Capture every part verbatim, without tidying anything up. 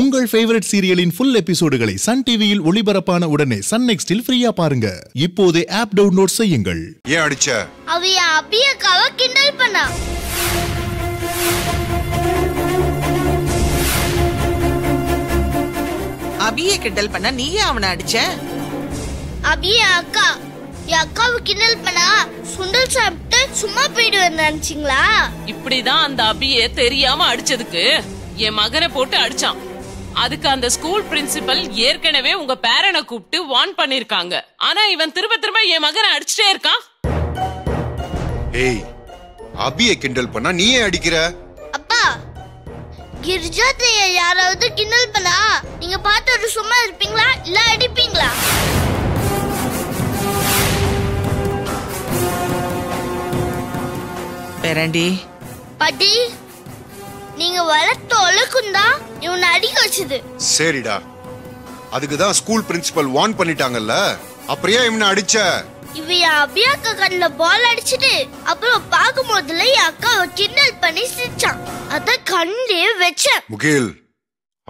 உங்கள் ஃபேவரட் சீரியலின் ஃபுல் எபிசோடுகளை சன் டிவியில் ஒளிபரப்பான உடனே சன் நெக்ஸ்டில் ஃப்ரீயா பாருங்க. இப்போதே ஆப் டவுன்லோட் செய்யுங்கள். ஏ அடிச்ச அவிய அபிய கவ கிண்டல் பண்ணா. அபிய கிண்டல் பண்ணா நீயே அவனை அடிச்ச. அபிய அக்கா யாக்காவ கிண்டல் பண்ணா சுண்டல் சாப்பிட்டு சும்மா போய்டுவேன்னு நினைச்சீங்களா? இப்படிதான் அந்த அபியே தெரியாம அடிச்சதுக்கு என் மகனை போட்டு அடிச்சான். அதுக்கு அந்த ஸ்கூல் பிரின்சிபல் ஏற்கனவே உங்க பேரனை கூப்பிட்டு வான் பண்ணிருக்காங்க. ஆனா இவன் திரும்ப திரும்ப என் மகனை அடிச்சிட்டே இருக்கான். ஏய், அபியை கிண்டல் பண்ணா நீயே அடிக்கிற. அப்பா, கிர்ஜாதைய யாராவது கிண்டல் பண்ணா நீங்க பார்த்து சும்மா இருப்பீங்களா இல்ல அடிப்பீங்களா? பேரண்டி பாட்டி, நீங்க வளர்த்த ஒழுக்குந்தா இவனை அடிக்க வச்சது. சரிடா, அதுக்குதான் ஸ்கூல் பிரின்சிபல் வார்ன் பண்ணிட்டாங்கல்ல, அப்படியே இவனை அடிச்ச. இவ அபியா கண்ண பால் அடிச்சிட்டு அப்புறம் பார்க்கும் போதுல என் அக்காவை கிண்டல் பண்ணி சிரிச்சான். அத கண்ணே வச்ச. முகில்,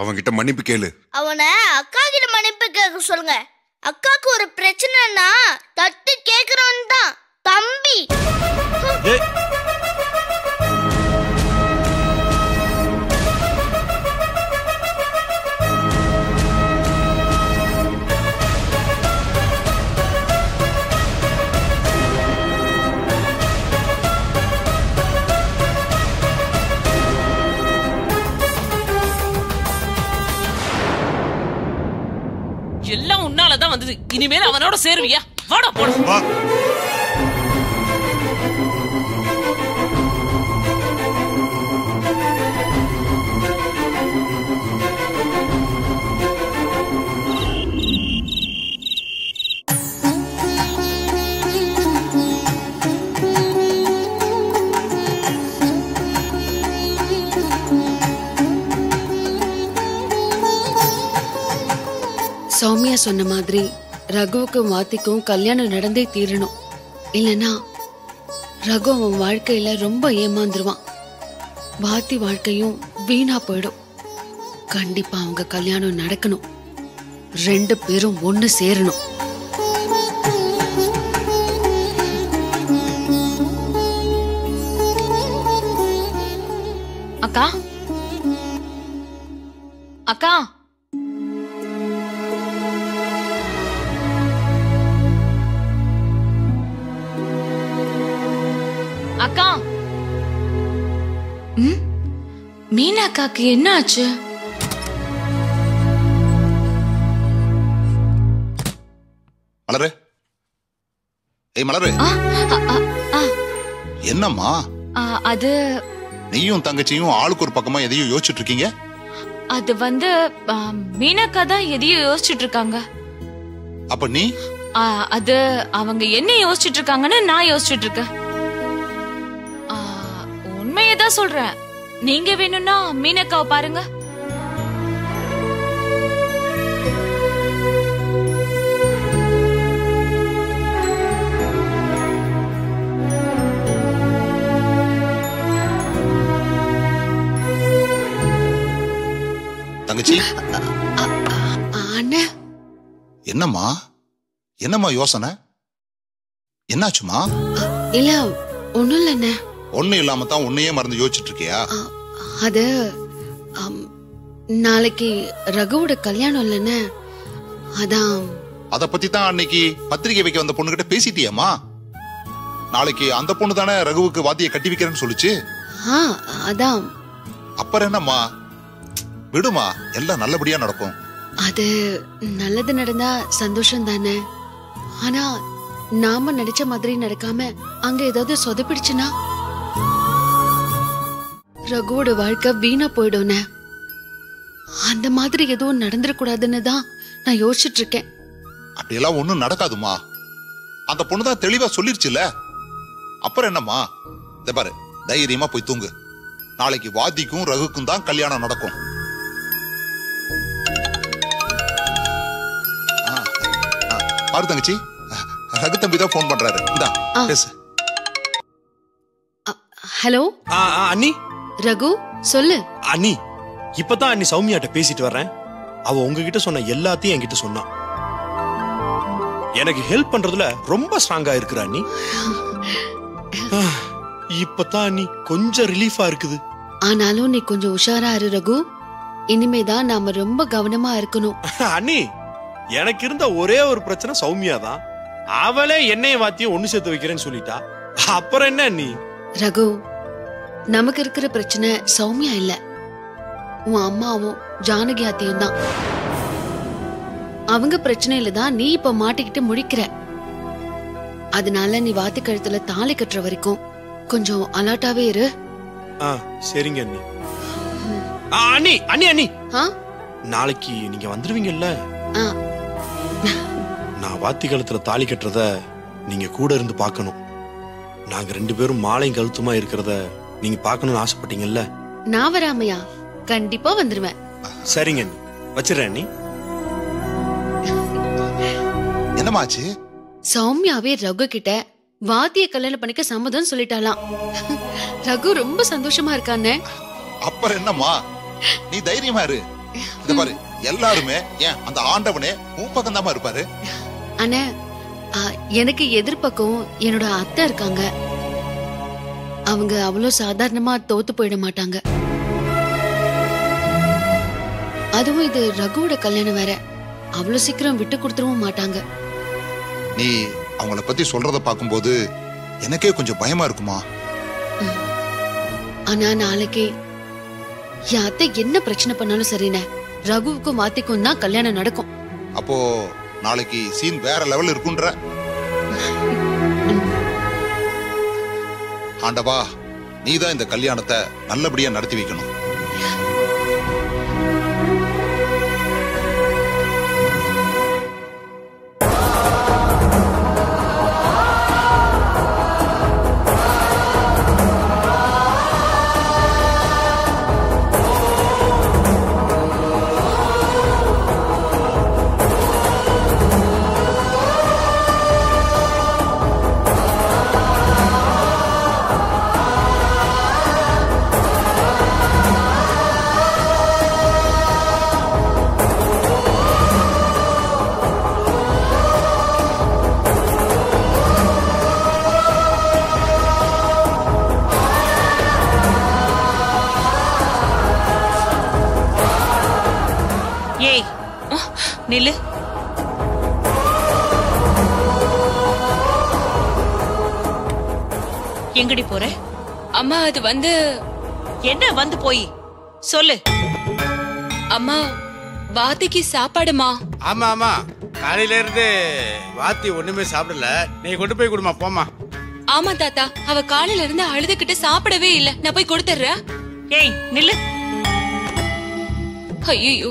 அவன்கிட்ட மன்னிப்பு கேளு. அவனை அக்கா கிட்ட மன்னிப்பு கேட்க சொல்லுங்க. அக்காக்கு ஒரு பிரச்சனைனா தட்டு கேக்குறவன் தான் தம்பி. எல்லாம் உன்னாலதான் வந்தது. இனிமேல் அவனோட சேருவியா? வாடா போடா. சௌமியா சொன்ன மாதிரி ரகுவுக்கும் வாத்திக்கும் கல்யாணம் நடந்தே தீரணும். இல்லைன்னா ரகு அவன் வாழ்க்கையில ரொம்ப ஏமாந்துருவான். வாத்தி வாழ்க்கையும் வீணா போயிடும். கண்டிப்பா அவங்க கல்யாணம் நடக்கணும். ரெண்டு பேரும் ஒன்று சேரணும். அக்கா அக்கா அக்கா. ம், மீனா அக்காக்கு என்ன ஆச்சு? மலரு, ஏய் மலரு. என்னம்மா அது? நீயும் தங்கச்சியும் ஆளுக்கு ஒரு பக்கமா எதையும் யோசிச்சுட்டு இருக்கீங்க. அது வந்து மீனாக்கா தான் எதையும் யோசிச்சுட்டு இருக்காங்க. அப்ப நீ? அது அவங்க என்ன யோசிச்சுட்டு இருக்காங்கன்னு நான் யோசிச்சுட்டு இருக்கேன். உண்மையதான் சொல்றேன். நீங்க வேணும்னா மீனக்காவை பாருங்க. தங்கச்சி, என்னம்மா என்னம்மா யோசனை? என்னாச்சுமா? இல்ல ஒண்ணும் இல்லண்ணே. ஒண்ணு இல்லாம தான் உன்னையே மறந்து யோசிச்சுட்டு இருக்கியா? அது நாளைக்கு ரகுவோட கல்யாணம் இல்லன்னு. அதான் அத பத்தி தான் அன்னைக்கு பத்திரிகை வைக்க வந்த பொண்ணு கிட்ட பேசிட்டியாமா? நாளைக்கு அந்த பொண்ணு தானே ரகுவுக்கு வாத்தியை கட்டி வைக்கிறேன்னு சொல்லுச்சு. அதான் அப்புறம் என்னம்மா, விடுமா, எல்லாம் நல்லபடியா நடக்கும். அது நல்லது நடந்தா சந்தோஷம் தானே. ஆனா நாம நினைச்ச மாதிரி நடக்காம அங்க ஏதாவது சொதப்பிடுச்சுன்னா ரகுவோட வாழ்க்கை வீணா போயிடும். அந்த மாதிரி எதுவும் நடந்துடக்கூடாதுன்னு தான் நான் யோசிச்சுட்டு இருக்கேன். அப்படியெல்லாம் ஒண்ணும் நடக்காதுமா. அந்த பொண்ணுதான் தெளிவா சொல்லிருச்சுல. அப்புறம் என்னம்மா, இத பாரு, தைரியமா போய் தூங்கு. நாளைக்கு வாதிக்கும் ரகுக்கும் தான் கல்யாணம் நடக்கும். பாரு தங்கச்சி, ரகு தம்பி தான் போன் பண்றாரு. இந்தா பேசு. ஹலோ அண்ணி. ரகு சொல்லு. அண்ணி இப்பதான் அன்னி சௌமியாட்ட பேசிட்டு வர்றேன். அவ உங்ககிட்ட சொன்ன எல்லாத்தையும் என்கிட்ட சொன்னா. எனக்கு ஹெல்ப் பண்றதுல ரொம்ப ஸ்ட்ராங்கா இருக்கிறா அண்ணி. இப்பதான் அண்ணி கொஞ்சம் ரிலீஃபா இருக்குது. ஆனாலும் நீ கொஞ்சம் உஷாரா இரு ரகு. இனிமேதான் நாம ரொம்ப கவனமா இருக்கணும். அண்ணி எனக்கு இருந்த ஒரே ஒரு பிரச்சனை சௌமியா தான். அவளே என்னைய வாத்தியும் ஒண்ணு சேர்த்து வைக்கிறேன்னு சொல்லிட்டா. அப்புறம் என்ன அண்ணி? ரகு, நமக்கு இருக்கிற பிரச்சனை சௌமியா இல்ல, உன் அம்மாவும் ஜானகி ஆத்தியும் தான். அவங்க பிரச்சனையில தான் நீ இப்ப மாட்டிக்கிட்டு முழிக்கிற. அதனால நீ வாத்தி கழுத்துல தாலி கட்டுற வரைக்கும் கொஞ்சம் அலர்ட்டாவே இரு. சரிங்க அண்ணி. அண்ணி அண்ணி அண்ணி நாளைக்கு நீங்க வந்துருவீங்கல்ல? நான் வாத்தி கழுத்துல தாலி கட்டுறத நீங்க கூட இருந்து பாக்கணும். நாங்க ரெண்டு பேரும் மாலையும் கழுத்துமா இருக்கிறத நீங்க பாக்கணும்னு ஆசைப்பட்டீங்கல்ல? நான் வராமையா? கண்டிப்பா வந்துருவேன். சரிங்க அண்ணி, வச்சிரேன் அண்ணி. என்னமாச்சு? சௌமியாவே ரகு கிட்ட வாத்திய கல்யாணம் பண்ணிக்க சம்மதம் சொல்லிட்டாலாம். ரகு ரொம்ப சந்தோஷமா இருக்கானே. அப்புறம் என்னம்மா, நீ தைரியமா இரு. இத பாரு, எல்லாருமே ஏன் அந்த ஆண்டவனே உன் பக்கம் தான் இருப்பாரு. அண்ணே, எனக்கு எதிர்பக்கம் என்னோட அத்தை இருக்காங்க. அவங்க அவ்வளவு சாதாரணமா தோத்து போயிட மாட்டாங்க. அதுவும் இது ரகுவோட கல்யாணம் வேற, அவ்வளவு சீக்கிரம் விட்டு கொடுத்துடவும் மாட்டாங்க. நீ அவங்கள பத்தி சொல்றத பாக்கும்போது எனக்கே கொஞ்சம் பயமா இருக்குமா? ஆனா நாளைக்கு என் அத்தை என்ன பிரச்சனை பண்ணாலும் சரிண்ணே, ரகுவுக்கும் மாத்திக்கும் தான் கல்யாணம் நடக்கும். அப்போ நாளைக்கு சீன் வேற லெவல் இருக்குன்ற. ஆண்டவா, நீதான் இந்த கல்யாணத்தை நல்லபடியா நடத்தி வைக்கணும். நில்லு. எங்கடி போற? அம்மா அது வந்து என்ன வந்து போய் சொல்லு. அம்மா வாத்திக்கு சாப்பாடுமா? ஆமா ஆமா, காலையில இருந்து வாத்தி ஒண்ணுமே சாப்பிடல. நீ கொண்டு போய் கொடுமா போமா. ஆமா தாத்தா, அவ காலையில இருந்து அழுதுகிட்டு சாப்பிடவே இல்ல. நான் போய் கொடுத்துறேன். ஏய் நில்லு. ஐயோ,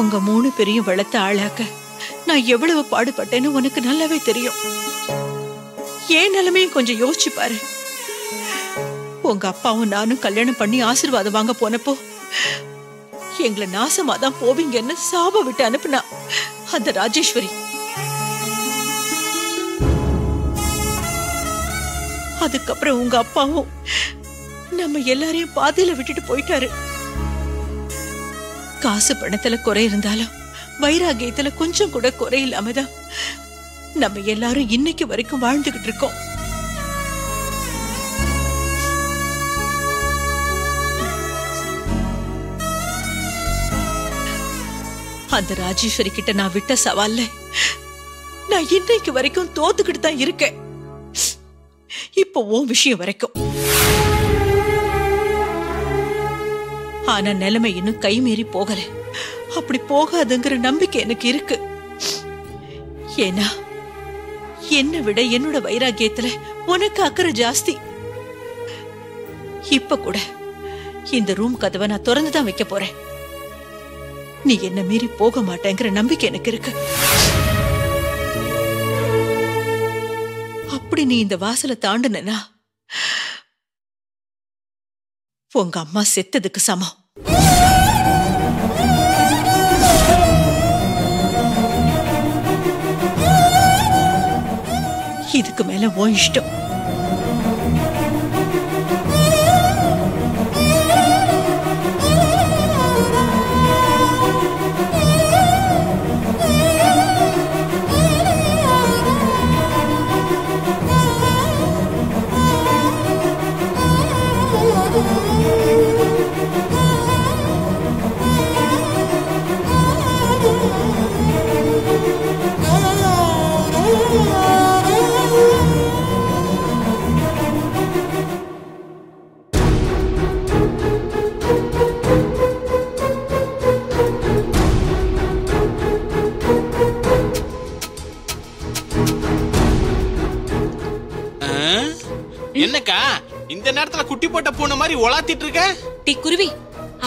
உங்க மூணு பேரையும் வளர்த்த ஆளாக்க நான் எவ்வளவு பாடுபட்டேன்னு உனக்கு நல்லாவே தெரியும். ஏன் நிலைமையும் கொஞ்சம் யோசிச்சு பாரு. உங்க அப்பாவும் நானும் கல்யாணம் பண்ணி ஆசீர்வாதம் வாங்க போனப்போ எங்களை நாசமாதான் போவீங்கன்னு சாப விட்டு அனுப்புனா அந்த ராஜேஸ்வரி. அதுக்கப்புறம் உங்க அப்பாவும் நம்ம எல்லாரையும் பாதையில விட்டுட்டு போயிட்டாரு. காசு பணத்துல குறை இருந்தாலும் வைராகியத்துல கொஞ்சம் கூட குறை இல்லாமதான் நம்ம எல்லாரும் இன்னைக்கு வரைக்கும் வாழ்ந்துகிட்டு இருக்கோம். அந்த ராஜேஸ்வரி கிட்ட நான் விட்ட சவால்ல நான் இன்னைக்கு வரைக்கும் தோத்துக்கிட்டு தான் இருக்கேன். இப்ப உன் விஷயம் வரைக்கும். ஆனா நிலைமை இன்னும் கை மீறி போகல. அப்படி போகாதுங்கிற நம்பிக்கை எனக்கு இருக்கு. ஏன்னா என்னை விட என்னோட வைராகியத்துல உனக்கு அக்கறை ஜாஸ்தி. இப்ப கூட இந்த ரூம் கதவை நான் திறந்துதான் வைக்க போறேன். நீ என்ன மீறி போக மாட்டேங்கிற நம்பிக்கை எனக்கு இருக்கு. அப்படி நீ இந்த வாசலை தாண்டினா உங்க அம்மா செத்ததுக்கு சமம். இதுக்கு மேல ஓ இஷ்டம். என்னக்கா இந்த நேரத்துல குட்டி போட்ட பூனை மாதிரி ஒளாத்திட்டு இருக்க? டி குருவி,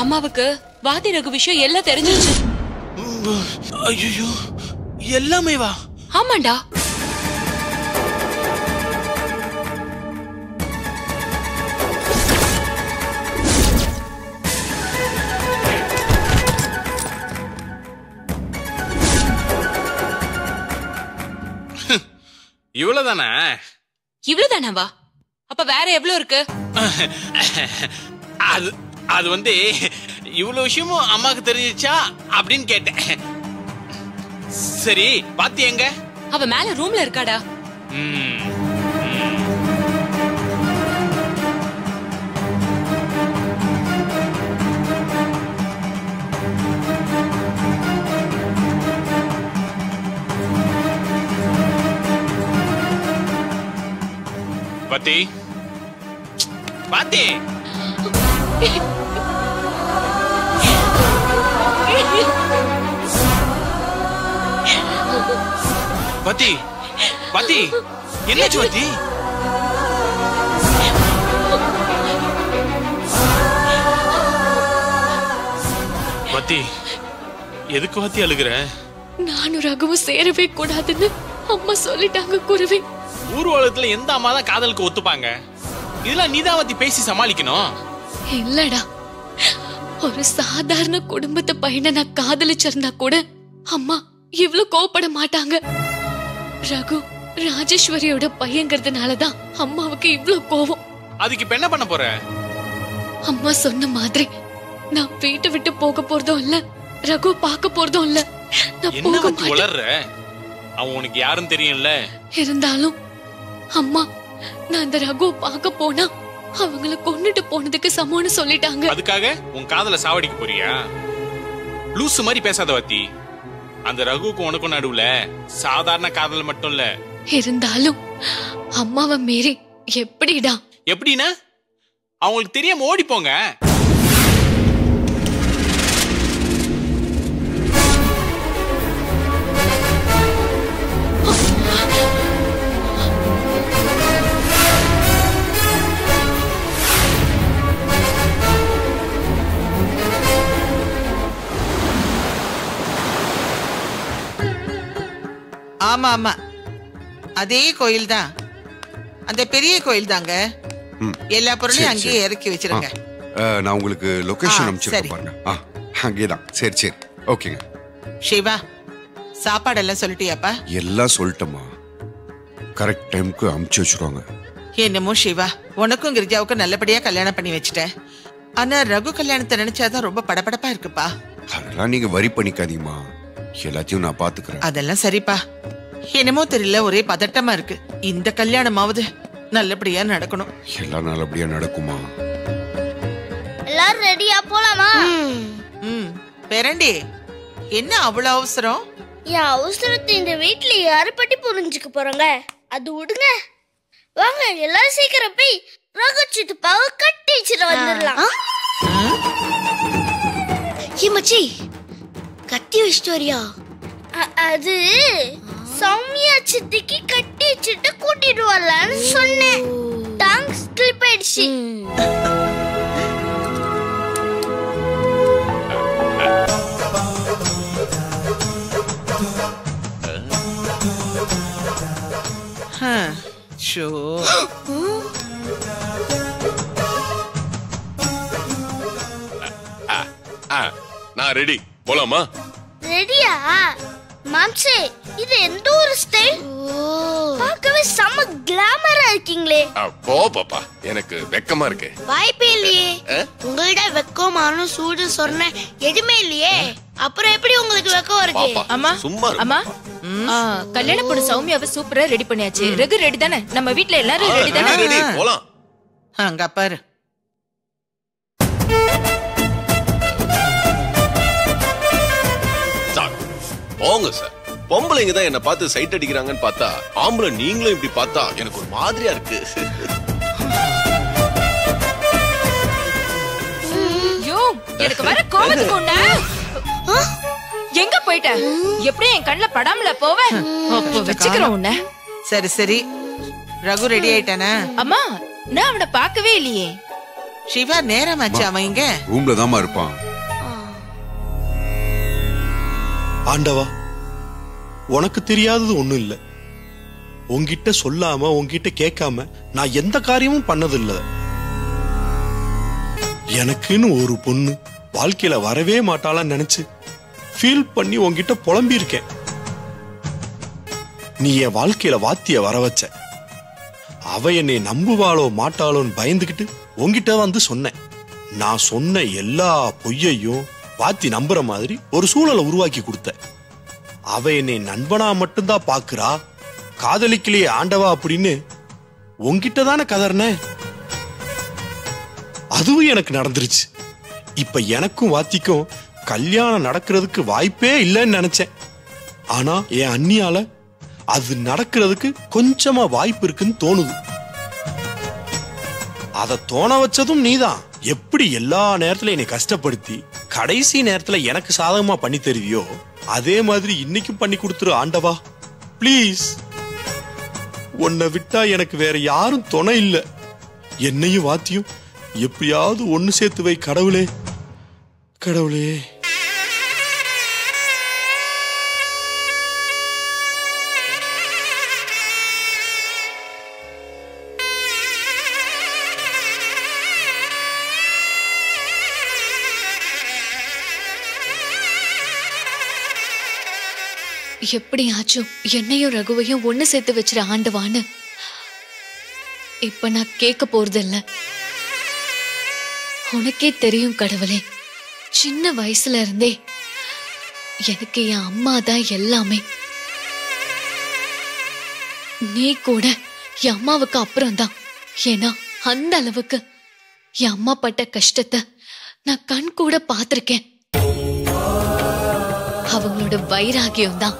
அம்மாவுக்கு வாதி ரகு விஷயம் எல்லாம் தெரிஞ்சிருச்சு. ஐயோ, எல்லாமே வா? ஆமாண்டா. இவ்வளவுதானா? இவ்வளவுதானாவா? அப்ப வேற எவ்வளவு இருக்கு? அது அது வந்து இவ்வளவு விஷயமும் அம்மாக்கு தெரிஞ்சிச்சா அப்படின்னு கேட்டேன். சரி பாத்தி எங்க? அவ மேல ரூம்ல இருக்காடா. பாத்தி பாத்தி பாத்தி பாத்தி என்னாச்சு பாத்தி? பாத்தி எதுக்கு பாத்தி அழுகுற? நானும் ரகுவும் சேரவே கூடாதுன்னு அம்மா சொல்லிட்டாங்க குருவே. ஊர்வலத்துல எந்த அம்மா தான் காதலுக்கு ஒத்துப்பாங்க? இதெல்லாம் நீதாவதி பேசி சமாளிக்கணும். இல்லடா, ஒரு சாதாரண குடும்பத்து பையனை நான் காதலிச்சிருந்தா கூட அம்மா இவ்வளவு கோபப்பட மாட்டாங்க. ரகு ராஜேஸ்வரியோட பையங்கிறதுனாலதான் அம்மாவுக்கு இவ்வளவு கோபம். அதுக்கு இப்ப என்ன பண்ண போற? அம்மா சொன்ன மாதிரி நான் வீட்டை விட்டு போக போறதும் இல்ல, ரகு பார்க்க போறதும் இல்ல. நான் போக மாட்டேன். அவன் உனக்கு யாரும் தெரியும்ல. இருந்தாலும் அம்மா நான் அந்த ரகுவை பார்க்க போனா அவங்கள கொன்னுட்டு போனதுக்கு சமம்னு சொல்லிட்டாங்க. அதுக்காக உன் காதல சாவடிக்க போறியா? லூசு மாதிரி பேசாத வாத்தி. அந்த ரகுவுக்கு உனக்கு நடுவுல சாதாரண காதல் மட்டும் இல்ல. இருந்தாலும் அம்மாவை மீறி எப்படிடா? எப்படின்னா அவங்களுக்கு தெரியாம ஓடி போங்க. ஆமா ஆமா, அதே கோயில் தான். அந்த பெரிய கோயில் தாங்க. எல்லா பொருளையும் அங்கேயே இறக்கி வச்சிருங்க. நான் உங்களுக்கு லொகேஷன் அனுப்பிச்சு பாருங்க. அங்கேதான். சரி சரி ஓகேங்க. சிவா, சாப்பாடு எல்லாம் சொல்லிட்டியாப்பா? எல்லாம் சொல்லிட்டமா. கரெக்ட் டைமுக்கு அமுச்சு வச்சிருவாங்க. என்னமோ சிவா, உனக்கும் கிரிஜாவுக்கும் நல்லபடியா கல்யாணம் பண்ணி வச்சுட்டேன். ஆனா ரகு கல்யாணத்தை நினைச்சாதான் ரொம்ப படபடப்பா இருக்குப்பா. அதெல்லாம் நீங்க வரி பண்ணிக்காதீங்கம்மா, எல்லாத்தையும் நான் பாத்துக்கிறேன். அதெல்லாம் சரிப்பா. என்னமோ தெரியல, ஒரே பதட்டமா இருக்கு. இந்த கல்யாணமாவது நல்லபடியா நடக்கணும். எல்லாம் நல்லபடியா நடக்குமா? எல்லாரும் ரெடியா போலாமா? ம் பெரண்டி, என்ன அவ்வளவு அவசரம்? என் அவசரத்தை இந்த வீட்டுல யாரு பத்தி புரிஞ்சுக்க போறாங்க? அது விடுங்க, வாங்க எல்லாரும் சீக்கிரம் போய் ரகு சித்துப்பாவை கட்டி வச்சுட்டு வந்துடலாம். மச்சி கட்டி வச்சுட்டு வரியா? அது சௌமியா சித்திக்கு கட்டி வச்சுட்டு கூட்டிட்டு வரலான்னு சொன்னேன். டாங் ஸ்லிப் ஆயிடுச்சு. நான் ரெடி, போலாமா? ரெடியா மாம்சே, இது எந்த ஒரு ஸ்டைல்? பார்க்கவே செம கிளாமரா இருக்கீங்களே. போ பாப்பா, எனக்கு வெக்கமா இருக்கு. வாய்ப்பே இல்லையே, உங்கள்ட வெக்கமான சூடு சொன்ன எதுவுமே இல்லையே, அப்புறம் எப்படி உங்களுக்கு வெக்கம் வருது? அம்மா சும்மா அம்மா, கல்யாண பொண்ணு சௌமியாவை சூப்பரா ரெடி பண்ணியாச்சு. ரகு ரெடி தானே? நம்ம வீட்டுல எல்லாரும் ரெடி தானே? போலாம். அங்க பாரு. போங்க சார். பொம்பளைங்க தான் என்ன பார்த்து சைட் அடிக்கிறாங்கன்னு பார்த்தா, ஆம்பளை நீங்களும் இப்படி பார்த்தா எனக்கு ஒரு மாதிரியா இருக்கு. எனக்கு வர கோபத்துக்கு உண்டா? எங்க போயிட்ட? எப்படியும் என் கண்ணில் படாமல போவேன். வச்சுக்கிறேன் உன்ன. சரி சரி, ரகு ரெடி ஆயிட்டானா? அம்மா, நான் அவனை பார்க்கவே இல்லையே. சிவா நேரமாச்சு, அவன் இங்க ரூம்ல தான் இருப்பான். ஆண்டவா, உனக்கு தெரியாதது ஒண்ணும் இல்ல. உன்கிட்ட சொல்லாம உன்கிட்ட கேட்காம நான் எந்த காரியமும் பண்ணதில்ல. எனக்குன்னு ஒரு பொண்ணு வாழ்க்கையில வரவே மாட்டாளான்னு நினைச்சு ஃபீல் பண்ணி உன்கிட்ட புலம்பி இருக்கேன். நீ என் வாழ்க்கையில வாத்திய வர வச்ச. அவ என்னை நம்புவாளோ மாட்டாளோன்னு பயந்துகிட்டு உன்கிட்ட வந்து சொன்னேன். நான் சொன்ன எல்லா பொய்யையும் வாத்தி நம்புற மாதிரி ஒரு சூழலை உருவாக்கி கொடுத்த. அவ என்னை நண்பனா மட்டும்தான் பாக்குறா, காதலிக்கலையே ஆண்டவா அப்படின்னு உன்கிட்ட தானே கதர்ன. அதுவும் எனக்கு நடந்துருச்சு. இப்ப எனக்கும் வாத்திக்கும் கல்யாணம் நடக்கிறதுக்கு வாய்ப்பே இல்லைன்னு நினைச்சேன். ஆனா என் அண்ணியால அது நடக்கிறதுக்கு கொஞ்சமா வாய்ப்பு இருக்குன்னு தோணுது. அதை தோண வச்சதும் நீதான். எப்படி எல்லா நேரத்துல என்னை கஷ்டப்படுத்தி கடைசி நேரத்துல எனக்கு சாதகமா பண்ணி தருவியோ, அதே மாதிரி இன்னைக்கும் பண்ணி கொடுத்துரு ஆண்டவா. பிளீஸ், உன்னை விட்டா எனக்கு வேற யாரும் துணை இல்ல. என்னையும் வாத்தியும் எப்படியாவது ஒன்னு சேர்த்து வை கடவுளே. கடவுளே எப்படியாச்சும் என்னையும் ரகுவையும் ஒண்ணு சேர்த்து வச்சிரு ஆண்டவான்னு இப்ப நான் கேட்க போறதில்ல. உனக்கே தெரியும் கடவுளே, சின்ன வயசுல இருந்தே எனக்கு என் அம்மா தான் எல்லாமே. நீ கூட என் அம்மாவுக்கு அப்புறம் தான். ஏன்னா அந்த அளவுக்கு என் அம்மா பட்ட கஷ்டத்தை நான் கண் கூட பார்த்திருக்கேன். அவங்களோட வைராகியம் தான்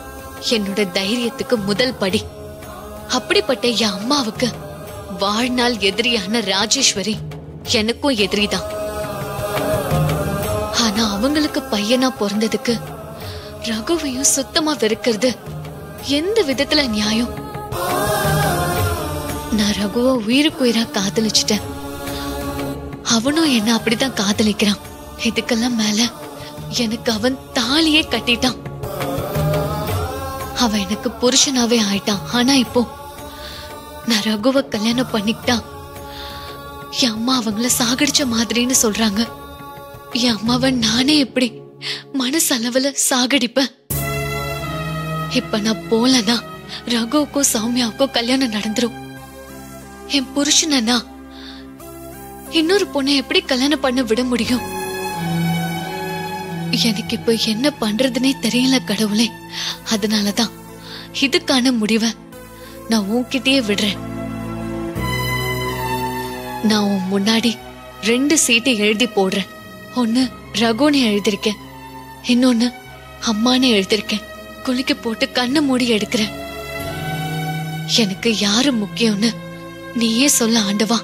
என்னோட தைரியத்துக்கு முதல் படி. அப்படிப்பட்ட என் அம்மாவுக்கு வாழ்நாள் எதிரியான ராஜேஸ்வரி எனக்கும் எதிரிதான். ஆனா அவங்களுக்கு பையனா பிறந்ததுக்கு ரகுவையும் சுத்தமா வெறுக்கிறது எந்த விதத்துல நியாயம்? நான் ரகுவை உயிருக்கு உயிரா காதலிச்சுட்டேன். அவனும் என்ன அப்படிதான் காதலிக்கிறான். இதுக்கெல்லாம் மேல எனக்கு அவன் தாலியே கட்டிட்டான். அவன் எனக்கு புருஷனாவே ஆயிட்டான். ஆனா இப்போ நான் ரகுவை கல்யாணம் பண்ணிக்கிட்டான். என் அம்மா அவங்கள சாகடிச்ச மாதிரின்னு சொல்றாங்க. என் அம்மாவை நானே எப்படி மனசளவுல சாகடிப்ப. இப்ப நான் போலனா ரகுவுக்கோ சௌமியாவுக்கோ கல்யாணம் நடந்துரும். என் புருஷனா இன்னொரு பொண்ணை எப்படி கல்யாணம் பண்ண விட முடியும்? எனக்கு இப்ப என்ன பண்றதுன்னே தெரியல கடவுளே. அதனாலதான் இதுக்கான முடிவை நான் உன்கிட்டயே விடுறேன். நான் உன் முன்னாடி ரெண்டு சீட்டை எழுதி போடுறேன். ஒன்னு ரகுன்னு எழுதிருக்கேன், இன்னொன்னு அம்மான்னு எழுதிருக்கேன். குளிக்க போட்டு கண்ணை மூடி எடுக்கிறேன். எனக்கு யாரு முக்கியம்னு நீயே சொல்ல ஆண்டவா.